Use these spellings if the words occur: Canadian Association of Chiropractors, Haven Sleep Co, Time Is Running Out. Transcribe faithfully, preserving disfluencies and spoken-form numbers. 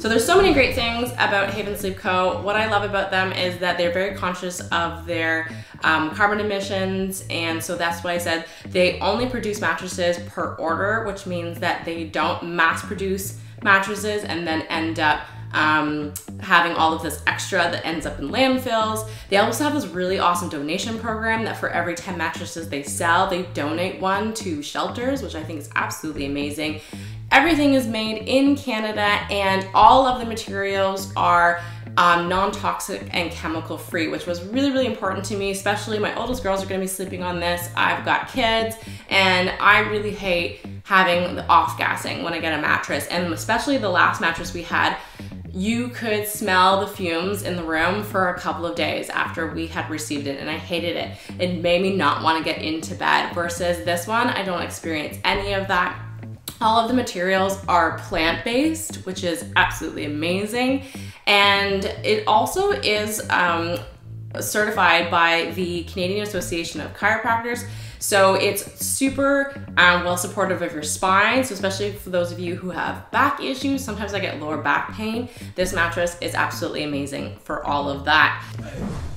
So there's so many great things about Haven Sleep Co. What I love about them is that they're very conscious of their um, carbon emissions, and so that's why I said they only produce mattresses per order, which means that they don't mass produce mattresses and then end up um, having all of this extra that ends up in landfills. They also have this really awesome donation program that for every ten mattresses they sell, they donate one to shelters, which I think is absolutely amazing. Everything is made in Canada and all of the materials are um, non-toxic and chemical free, which was really, really important to me, especially my oldest girls are gonna be sleeping on this. I've got kids and I really hate having the off-gassing when I get a mattress, and especially the last mattress we had, you could smell the fumes in the room for a couple of days after we had received it, and I hated it. It made me not wanna get into bed, versus this one, I don't experience any of that. All of the materials are plant-based, which is absolutely amazing. And it also is um, certified by the Canadian Association of Chiropractors. So it's super um, well supportive of your spine. So especially for those of you who have back issues, sometimes I get lower back pain. This mattress is absolutely amazing for all of that.